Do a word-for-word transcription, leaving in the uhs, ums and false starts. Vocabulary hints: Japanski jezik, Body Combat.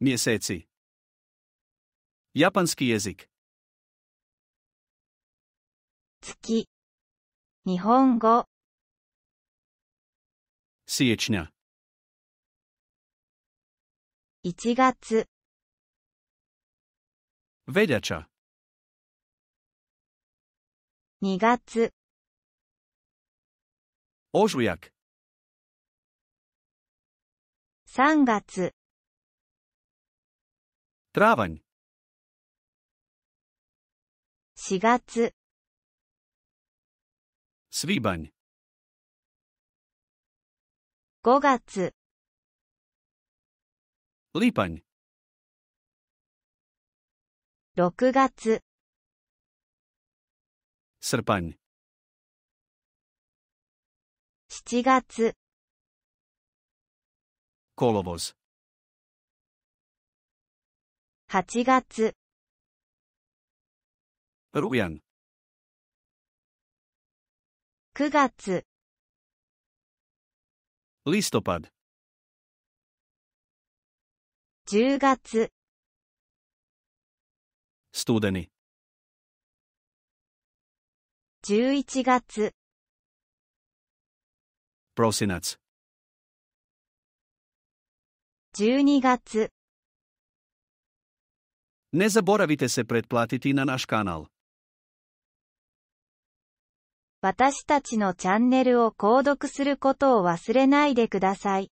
Mjeseci. Japanski jezik. 月 Nihongo. Siječnja. いちがつ Veljača. にがつ Ožujak. さんがつ Travanj. しがつ Svibanj. ごがつ Lipanj. ろくがつ Srpanj. しちがつ Kolovoz. はちがつ Rujan. くがつ Listopad. じゅうがつ Studeni. じゅういちがつ Prosinac. じゅうにがつ Ne zaboravite se pretplatiti na naš kanal. 私たちのチャンネルを購読することを忘れないでください。